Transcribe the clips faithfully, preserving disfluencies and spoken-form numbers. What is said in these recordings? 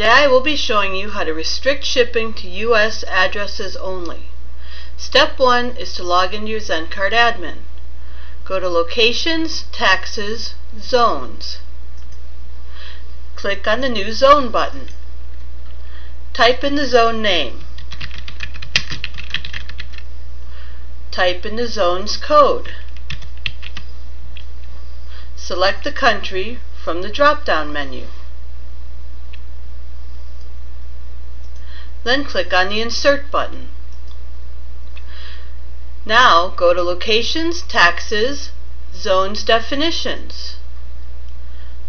Today I will be showing you how to restrict shipping to U S addresses only. Step one is to log into your ZenCart admin. Go to Locations, Taxes, Zones. Click on the New Zone button. Type in the zone name. Type in the zone's code. Select the country from the drop-down menu. Then click on the Insert button. Now go to Locations, Taxes, Zones, Definitions.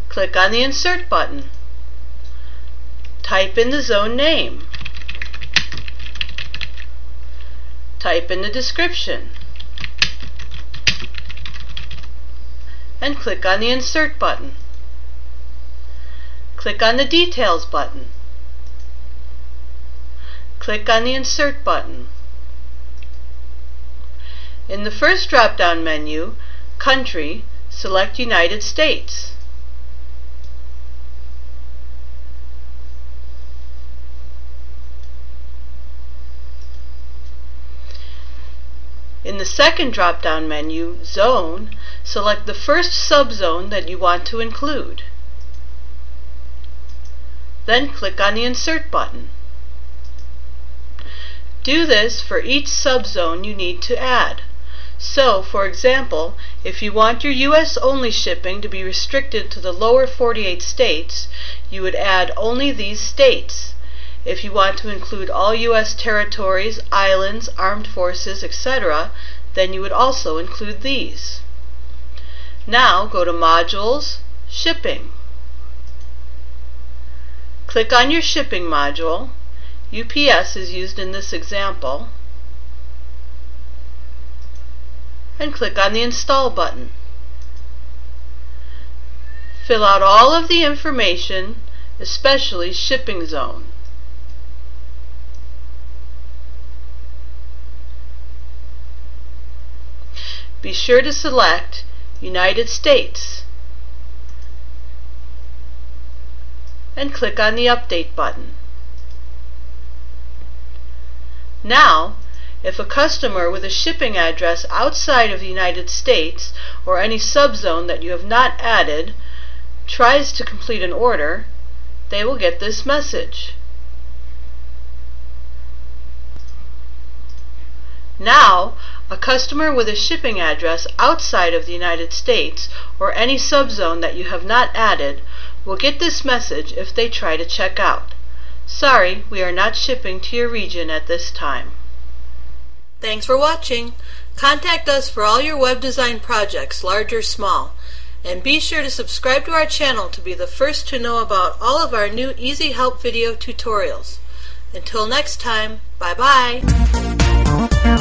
Click on the Insert button. Type in the zone name. Type in the description. And click on the Insert button. Click on the Details button. Click on the Insert button. In the first drop-down menu, Country, select United States. In the second drop-down menu, Zone, select the first subzone that you want to include. Then click on the Insert button. Do this for each subzone you need to add. So, for example, if you want your U S only shipping to be restricted to the lower forty-eight states, you would add only these states. If you want to include all U S territories, islands, armed forces, et cetera, then you would also include these. Now go to Modules, Shipping. Click on your shipping module. U P S is used in this example. And click on the Install button. Fill out all of the information, especially shipping zone. Be sure to select United States and click on the Update button. Now, if a customer with a shipping address outside of the United States or any subzone that you have not added tries to complete an order, they will get this message. Now, a customer with a shipping address outside of the United States or any subzone that you have not added will get this message if they try to check out. Sorry, we are not shipping to your region at this time. Thanks for watching. Contact us for all your web design projects, large or small. And be sure to subscribe to our channel to be the first to know about all of our new Easy Help video tutorials. Until next time, bye-bye.